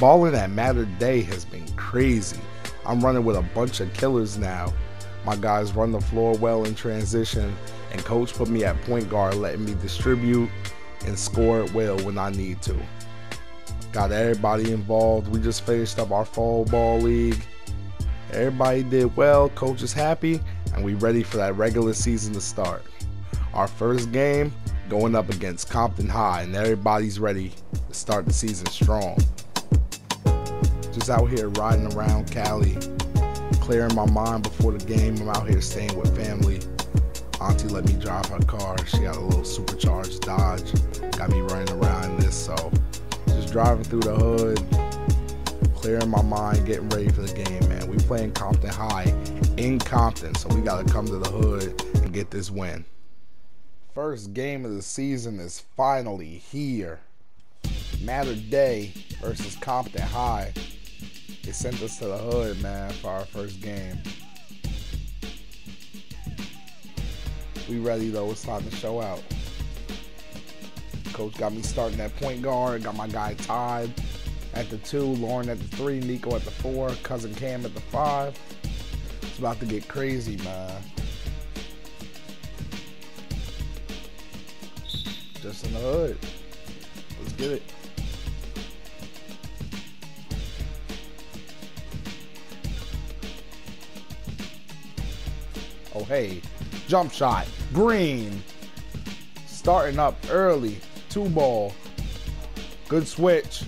Balling at Mater Dei has been crazy. I'm running with a bunch of killers now. My guys run the floor well in transition, and coach put me at point guard, letting me distribute and score at will when I need to. Got everybody involved. We just finished up our fall ball league. Everybody did well, coach is happy, and we ready for that regular season to start. Our first game, going up against Compton High, and everybody's ready to start the season strong. Just out here riding around Cali, clearing my mind before the game. I'm out here staying with family. Auntie let me drive her car. She got a little supercharged Dodge. Got me running around in this, so just driving through the hood, clearing my mind, getting ready for the game, man. We playing Compton High in Compton, so we gotta come to the hood and get this win. First game of the season is finally here. Mater Dei versus Compton High. They sent us to the hood, man, for our first game. We ready though, it's time to show out. Coach got me starting at point guard, got my guy Todd at the 2, Lauren at the 3, Nico at the 4, cousin Cam at the 5. It's about to get crazy, man. Just in the hood. Let's get it. Oh, hey, jump shot, green. Starting up early, 2-ball. Good switch.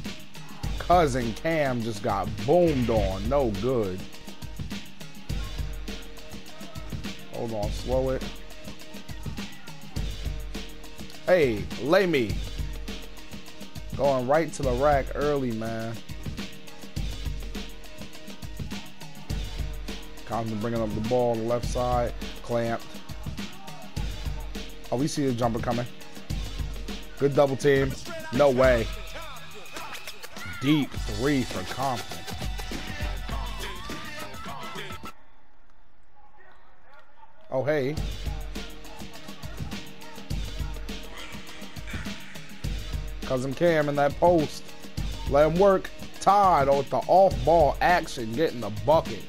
Cousin Cam just got boomed on, no good. Hold on, slow it. Hey, lay me. Going right to the rack early, man. Compton bringing up the ball on the left side. Clamped. Oh, we see the jumper coming. Good double team. No way. Deep 3 for Compton. Oh, hey. Cousin Cam in that post. Let him work. Todd with the off-ball action, getting the bucket.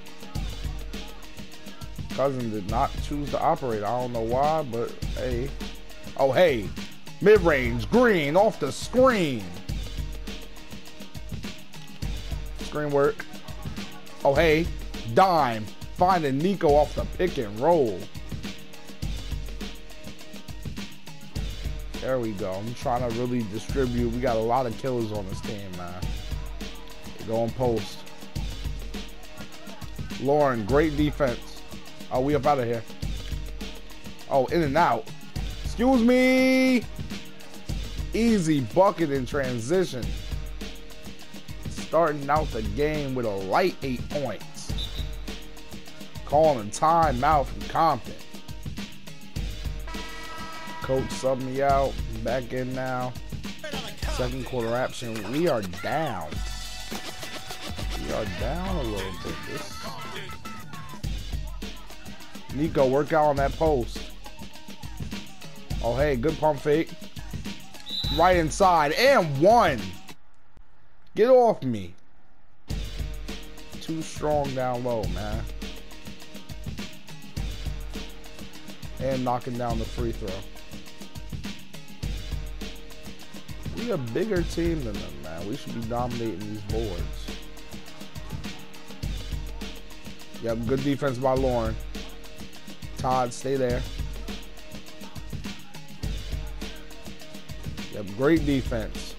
Cousin did not choose to operate. I don't know why, but hey. Oh, hey. Mid-range, green, off the screen. Screen work. Oh, hey. Dime, finding Nico off the pick and roll. There we go. I'm trying to really distribute. We got a lot of killers on this team, man. They go on post. Lauren, great defense. Oh, we up out of here. Oh, in and out. Excuse me. Easy bucket in transition. Starting out the game with a light 8 points. Calling timeout from Compton. Coach subbed me out. Back in now. Second quarter action. We are down. We are down a little bit. Nico, work out on that post. Oh, hey, good pump fake. Right inside. And one. Get off me. Too strong down low, man. And knocking down the free throw. We a bigger team than them, man. We should be dominating these boards. Yep, good defense by Lauren. Todd, stay there. Yep, great defense.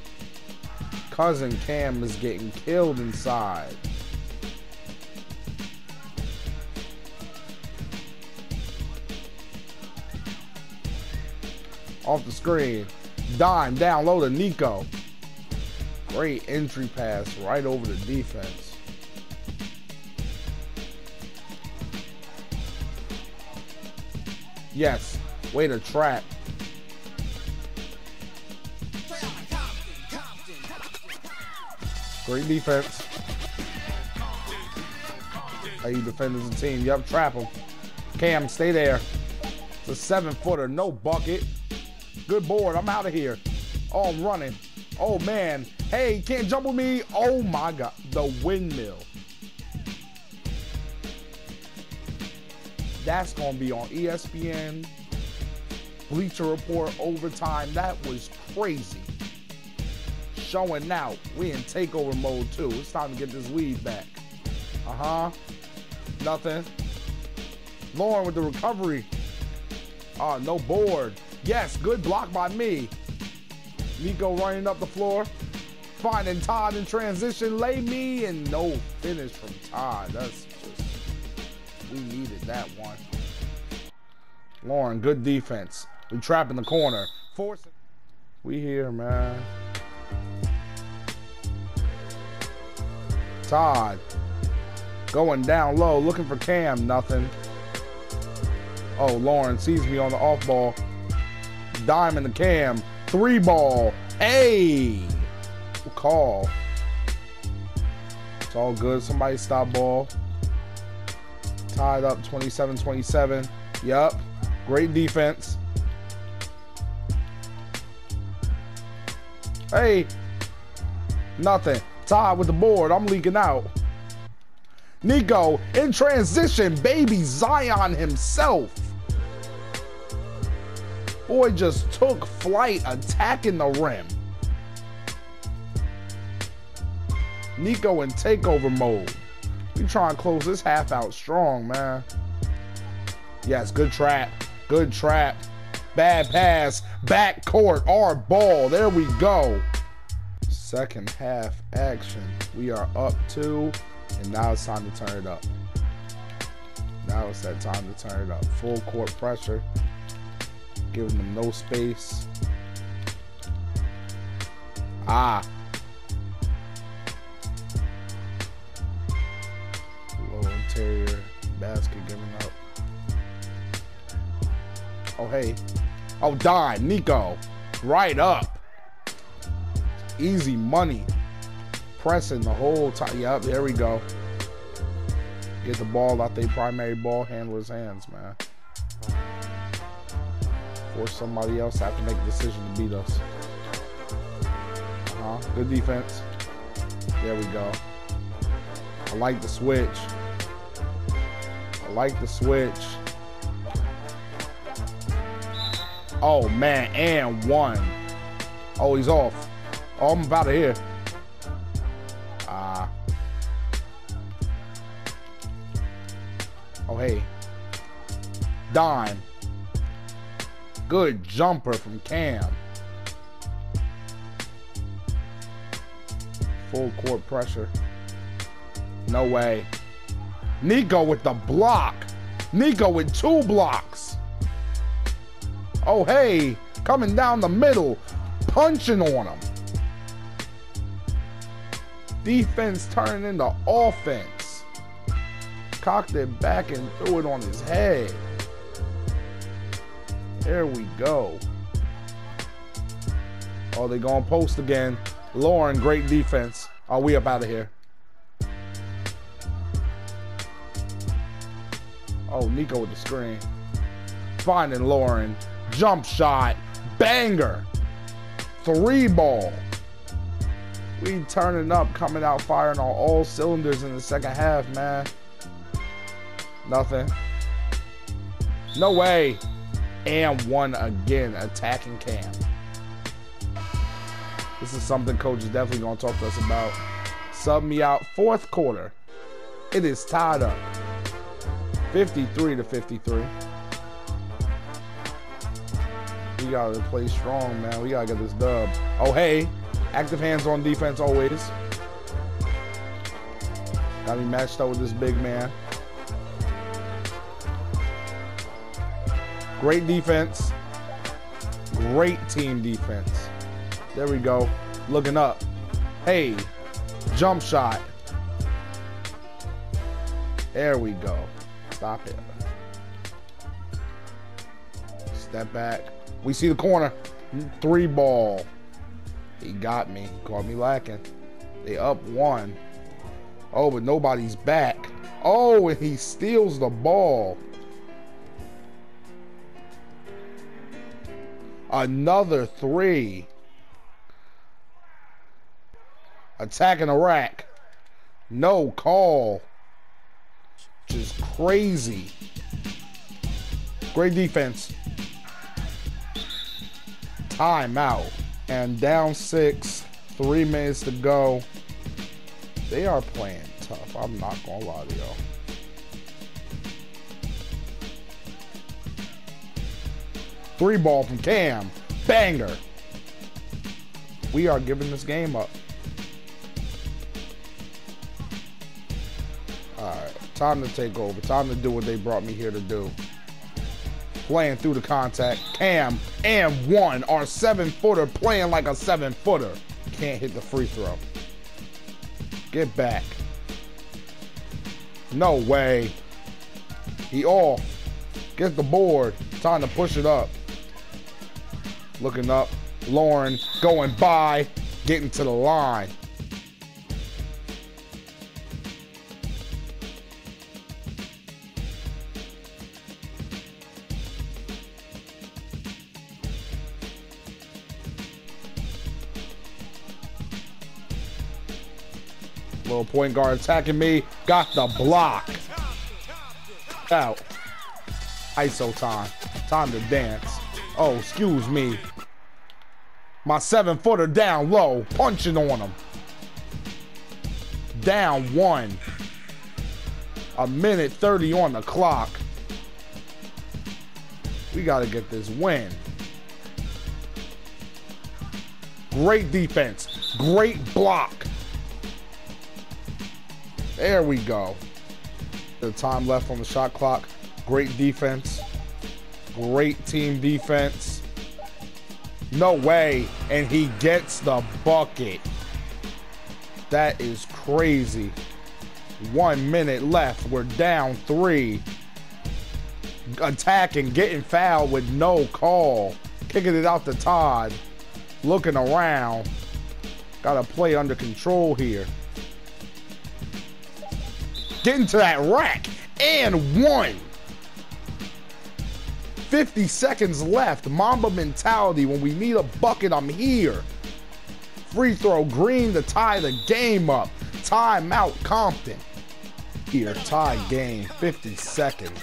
Cousin Cam is getting killed inside. Off the screen. Dime down low to Nico. Great entry pass right over the defense. Yes, way to trap. Great defense. How you defend as a team? Yup, trap him. Cam, stay there. It's a 7-footer, no bucket. Good board. I'm out of here. Oh, I'm running. Oh, man. Hey, can't jump with me. Oh my God, the windmill. That's gonna be on ESPN, Bleacher Report, overtime. That was crazy. Showing out. We in takeover mode too. It's time to get this lead back. Nothing. Lauren with the recovery. No board. Yes, good block by me. Nico running up the floor. Finding Todd in transition. Lay me and no finish from Todd. That's just, we needed that one. Lauren, good defense. We trapping the corner. Forcing. We here, man. Todd going down low, looking for Cam, nothing. Oh, Lauren sees me on the off ball. Diamond to Cam, three ball. Hey, we'll call. It's all good, somebody stop ball. Tied up 27-27. Yup, great defense. Hey, nothing. Todd with the board, I'm leaking out. Nico in transition, baby Zion himself. Boy just took flight attacking the rim. Nico in takeover mode. We trying to close this half out strong, man. Yes, good trap, good trap. Bad pass, back court, our ball, there we go. Second half action. We are up 2, and now it's time to turn it up. Now it's that time to turn it up. Full court pressure, giving them no space. Low interior, basket giving up. Oh, hey. Oh, Don, Nico, right up. Easy money. Pressing the whole time. Yep, there we go. Get the ball out their primary ball handler's hands, man. Force somebody else to have to make a decision to beat us. Good defense. There we go. I like the switch. I like the switch. Oh, man, and one. Oh, he's off. Oh, I'm about to hear. Oh, hey. Dime. Good jumper from Cam. Full court pressure. No way. Nico with the block. Nico with 2 blocks. Oh, hey. Coming down the middle. Punching on him. Defense turning into offense. Cocked it back and threw it on his head. There we go. Oh, they're going to post again. Lauren, great defense. Are we up out of here? Oh, Nico with the screen. Finding Lauren. Jump shot. Banger. 3 ball. We turning up, coming out firing on all cylinders in the second half, man. Nothing. No way. And one again, attacking Cam. This is something coach is definitely going to talk to us about. Sub me out. Fourth quarter. It is tied up. 53-53. We got to play strong, man. We got to get this dub. Oh, hey. Active hands on defense always. Got me matched up with this big man. Great defense. Great team defense. There we go. Looking up. Hey, jump shot. There we go. Stop it. Step back. We see the corner. 3 ball. He got me. He caught me lacking. They up 1. Oh, but nobody's back. Oh, and he steals the ball. Another 3. Attacking the rack. No call. Just crazy. Great defense. Timeout. And down 6. 3 minutes to go. They are playing tough. I'm not going to lie to y'all. Three ball from Cam. Banger. We are giving this game up. Alright. Time to take over. Time to do what they brought me here to do. Playing through the contact. Cam and one. Our 7-footer playing like a 7-footer. Can't hit the free throw. Get back. No way. He off. Gets the board. Time to push it up. Looking up. Lauren going by. Getting to the line. Little point guard attacking me. Got the block. Out. ISO time. Time to dance. Oh, excuse me. My 7-footer down low. Punching on him. Down 1. A minute 30 on the clock. We got to get this win. Great defense. Great block. There we go. The time left on the shot clock. Great defense. Great team defense. No way. And he gets the bucket. That is crazy. 1 minute left. We're down 3. Attacking, getting fouled with no call. Kicking it out to Todd. Looking around. Got to play under control here. Get into that rack, and 1. 50 seconds left, Mamba mentality. When we need a bucket, I'm here. Free throw, Green to tie the game up. Timeout, Compton. Here, tie game, 50 seconds.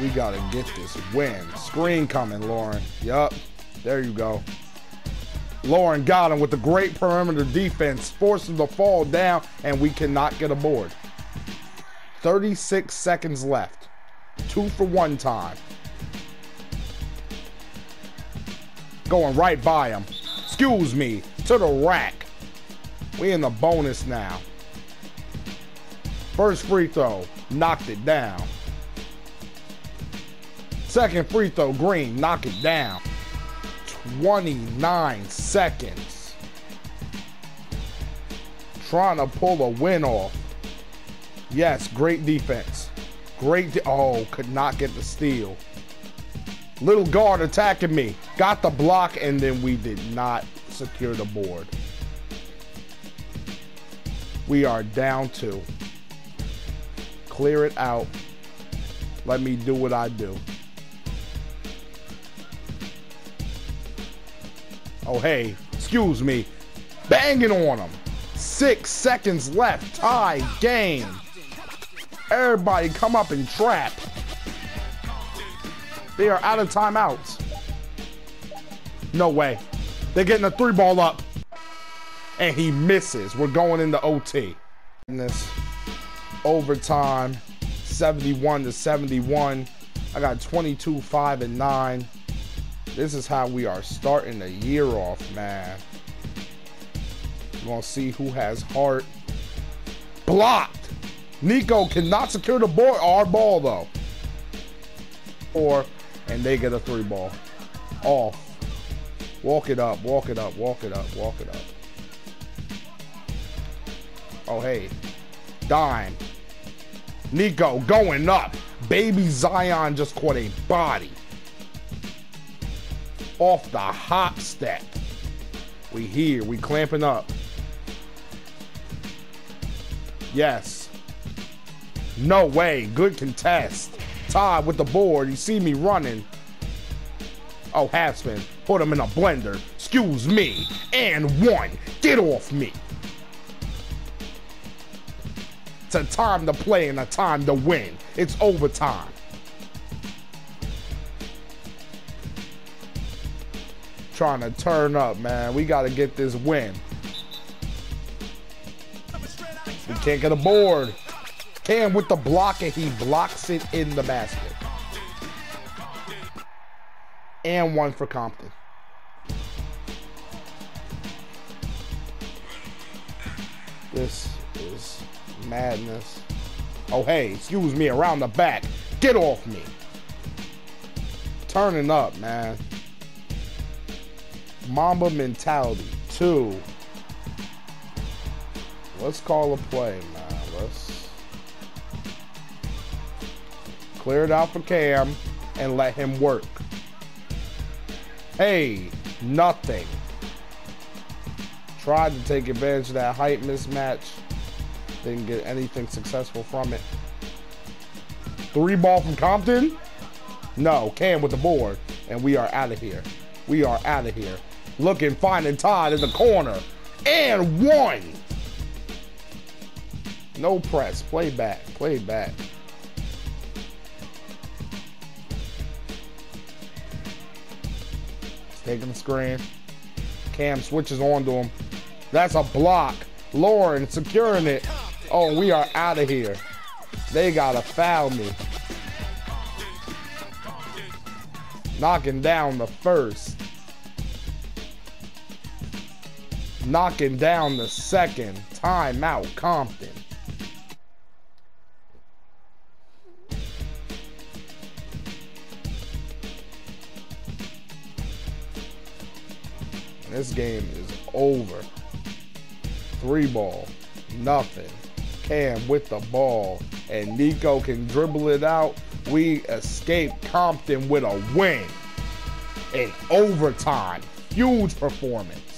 We gotta get this win. Screen coming, Lauren. Yup, there you go. Lauren got him with the great perimeter defense, forcing the fall down, and we cannot get a board. 36 seconds left. 2 for 1 time. Going right by him. Excuse me. To the rack. We in the bonus now. First free throw. Knocked it down. Second free throw. Green. Knock it down. 29 seconds. Trying to pull a win off. Yes, great defense. Great. Oh, could not get the steal. Little guard attacking me. Got the block, and then we did not secure the board. We are down 2. Clear it out. Let me do what I do. Oh, hey, excuse me. Banging on him. 6 seconds left. Tie game. Everybody come up and trap. They are out of timeouts. No way. They're getting a 3-ball up. And he misses. We're going into OT. Overtime, 71-71. I got 22, 5, and 9. This is how we are starting the year off, man. We're going to see who has heart. Blocked. Nico cannot secure the board. Our ball, though. And they get a 3-ball. Off. Walk it up. Walk it up. Walk it up. Walk it up. Oh, hey. Dime. Nico going up. Baby Zion just caught a body. Off the hop step. We here. We clamping up. Yes. No way. Good contest. Todd with the board. You see me running. Oh, half spin. Put him in a blender. excuse me, and one, get off me. It's a time to play and a time to win. It's overtime. Trying to turn up, man. We got to get this win. We can't get a board. Cam with the block, and he blocks it in the basket. And one for Compton. This is madness. Oh, hey, excuse me, around the back. Get off me. Turning up, man. Mamba mentality. Two. Let's call a play, man. Let's clear it out for Cam and let him work. Hey, nothing. Tried to take advantage of that height mismatch. Didn't get anything successful from it. 3-ball from Compton? No, Cam with the board. And we are out of here. We are out of here. Looking, finding Todd in the corner. And one. No press. Play back. Play back. He's taking the screen. Cam switches on to him. That's a block. Lauren securing it. Oh, we are out of here. They gotta foul me. Knocking down the first. Knocking down the second. Timeout, Compton. This game is over. 3-ball, nothing. Cam with the ball, and Nico can dribble it out. We escape Compton with a win in overtime. Huge performance.